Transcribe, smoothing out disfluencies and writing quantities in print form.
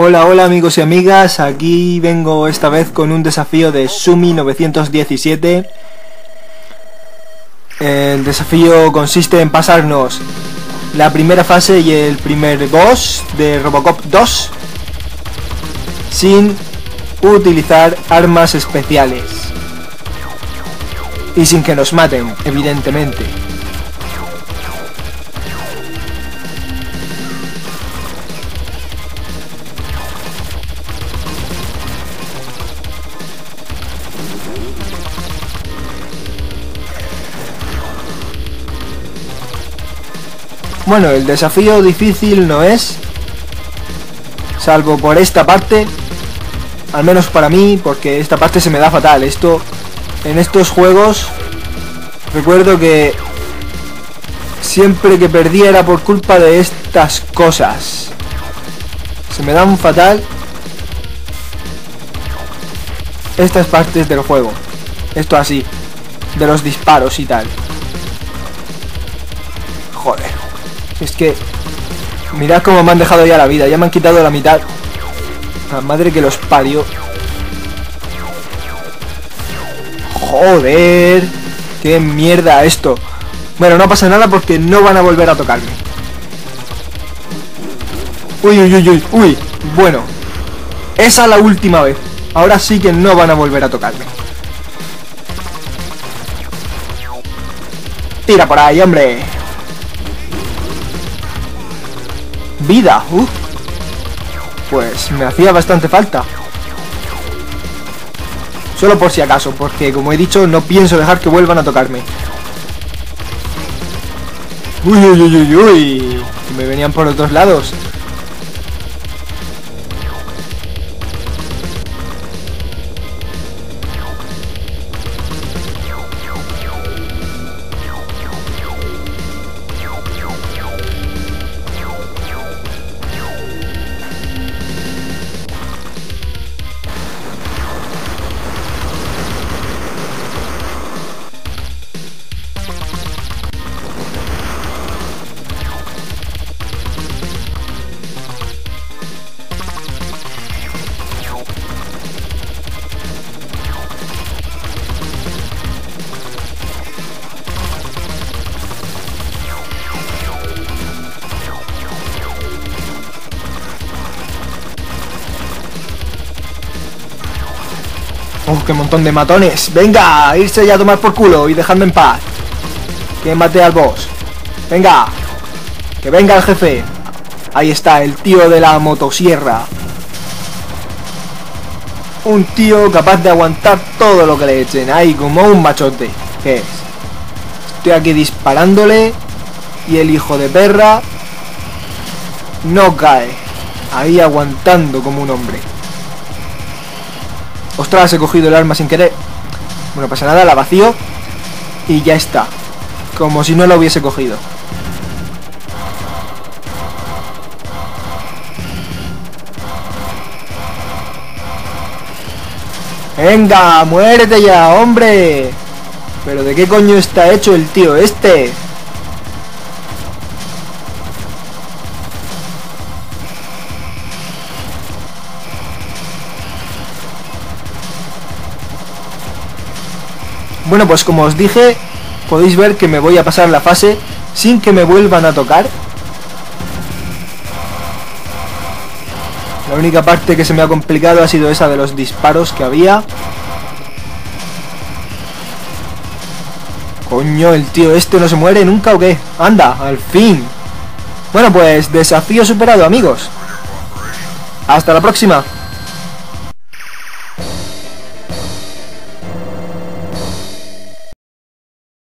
Hola, hola amigos y amigas, aquí vengo esta vez con un desafío de Schummi917. El desafío consiste en pasarnos la primera fase y el primer boss de Robocop 2 sin utilizar armas especiales y sin que nos maten, evidentemente. Bueno, el desafío difícil no es, salvo por esta parte, al menos para mí, porque esta parte se me da fatal. Esto, en estos juegos, recuerdo que siempre que perdía era por culpa de estas cosas. Se me dan fatal estas partes del juego, esto así, de los disparos y tal. Joder. Es que mirad cómo me han dejado ya la vida, ya me han quitado la mitad. La madre que los parió. Joder, qué mierda esto. Bueno, no pasa nada porque no van a volver a tocarme. Uy, uy, uy, uy, uy. Bueno, esa es la última vez. Ahora sí que no van a volver a tocarme. Tira por ahí, hombre. Vida, pues me hacía bastante falta. Solo por si acaso, porque como he dicho, no pienso dejar que vuelvan a tocarme. Uy, uy, uy, uy, uy. Me venían por los dos lados. ¡Oh, qué montón de matones! ¡Venga! ¡Irse ya a tomar por culo y dejadme en paz! ¡Que mate al boss! ¡Venga! ¡Que venga el jefe! Ahí está, el tío de la motosierra. Un tío capaz de aguantar todo lo que le echen. Ahí, como un machote. ¿Qué es? Estoy aquí disparándole y el hijo de perra no cae. Ahí aguantando como un hombre. Ostras, he cogido el arma sin querer. Bueno, pasa nada, la vacío y ya está. Como si no la hubiese cogido. ¡Venga, muérete ya, hombre! ¿Pero de qué coño está hecho el tío este? Bueno, pues como os dije, podéis ver que me voy a pasar la fase sin que me vuelvan a tocar. La única parte que se me ha complicado ha sido esa de los disparos que había. Coño, el tío este no se muere nunca o qué. Anda, al fin. Bueno, pues desafío superado, amigos. Hasta la próxima.